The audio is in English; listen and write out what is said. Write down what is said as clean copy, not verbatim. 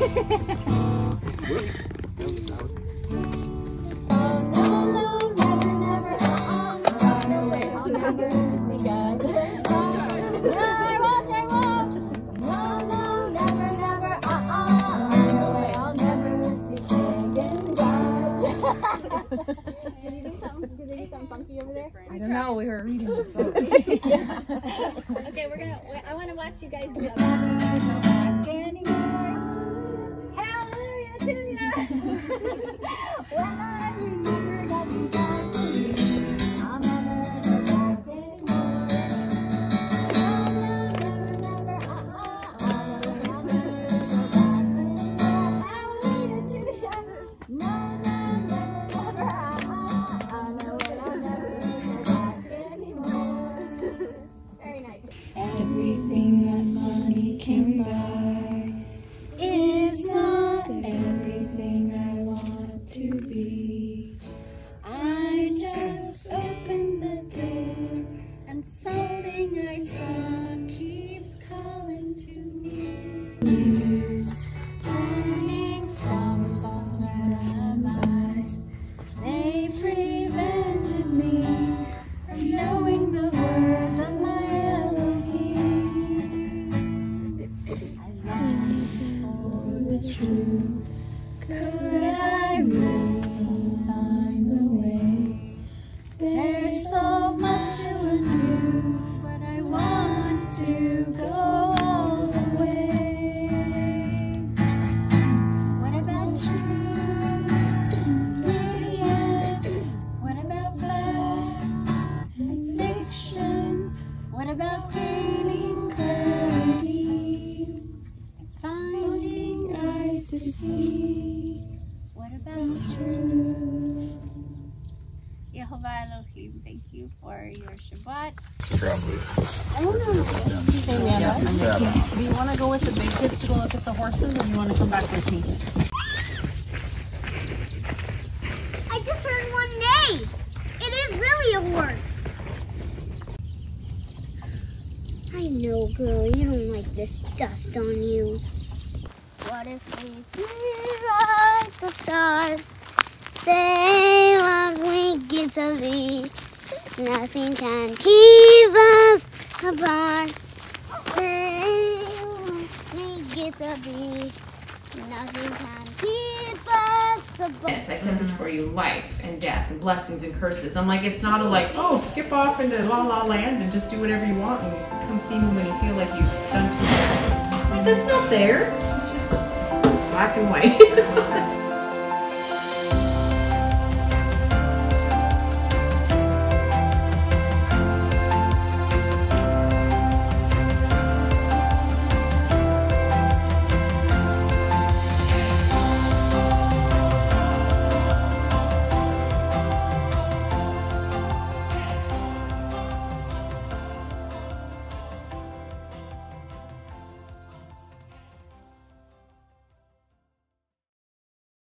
Whoops. Did you do something funky over there? I don't know. We were reading the book. Yeah. Okay, I want to watch you guys do it. Hallelujah to you. Everything that money can buy is not everything I want to be. I just opened the door and something I saw keeps calling to me. Years burning from false memories, they prevented me from knowing the words of my true. Could I really find the way? There's so much to undo, but I want to go all the way. What about true? Yes. What about fact and fiction? What about gaining clarity? To see. What about you? Yehovah Elohim, thank you for your Shabbat. Probably. I wonder if you yeah. Do you want to go with the big kids to go look at the horses, or do you want to come back with me? I just heard one neigh. It is really a horse. I know, girl, you don't like this dust on you. What if we rewrite the stars? Say what we get to be. Nothing can keep us apart. Say what we get to be. Nothing can keep us apart. Yes, I said before you, life and death and blessings and curses. I'm like, it's not a like, oh, skip off into la la land and just do whatever you want and come see me when you feel like you've done too much. Like, that's not there. It's just black and white.